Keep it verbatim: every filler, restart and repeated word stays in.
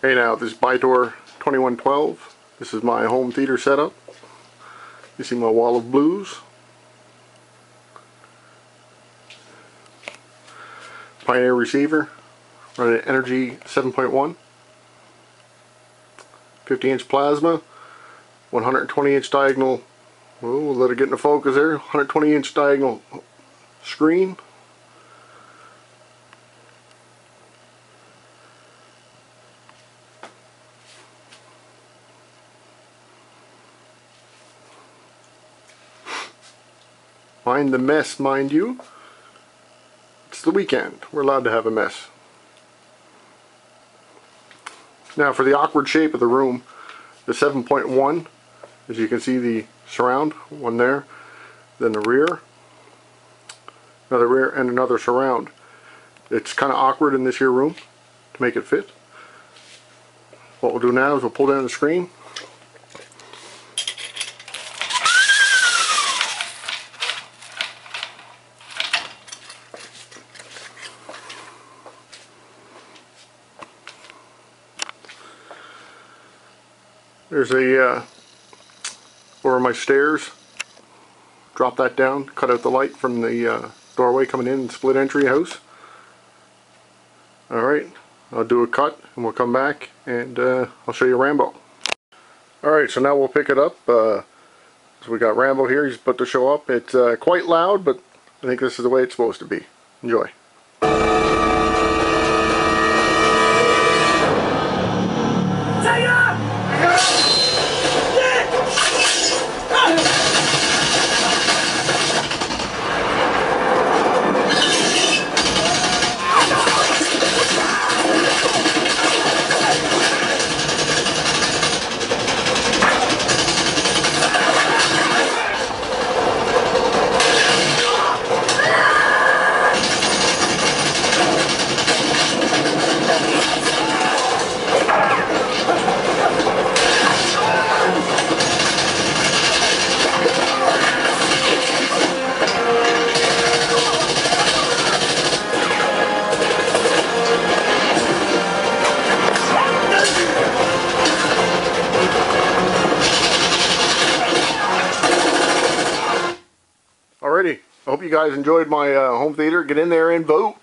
Hey now, this is Bytor twenty-one twelve. This is my home theater setup. You see my wall of blues. Pioneer receiver, running Energy seven point one. fifty inch plasma, one hundred twenty inch diagonal, oh, we'll let it get into focus there, one hundred twenty inch diagonal screen. Mind the mess, mind you. It's the weekend. We're allowed to have a mess. Now for the awkward shape of the room, the seven point one, as you can see the surround, one there, then the rear, another rear and another surround. It's kind of awkward in this here room to make it fit. What we'll do now is we'll pull down the screen. There's a, uh, over my stairs, drop that down, cut out the light from the uh, doorway coming in, split entry house. Alright, I'll do a cut and we'll come back and uh, I'll show you Rambo. Alright, so now we'll pick it up. Uh, so we got Rambo here, he's about to show up. It's uh, quite loud, but I think this is the way it's supposed to be. Enjoy. Alrighty, I hope you guys enjoyed my uh, home theater. Get in there and vote.